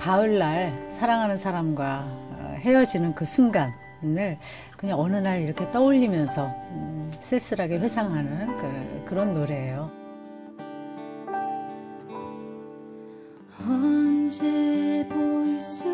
가을날 사랑하는 사람과 헤어지는 그 순간을 그냥 어느 날 이렇게 떠올리면서 쓸쓸하게 회상하는 그런 노래예요. 언제 볼 수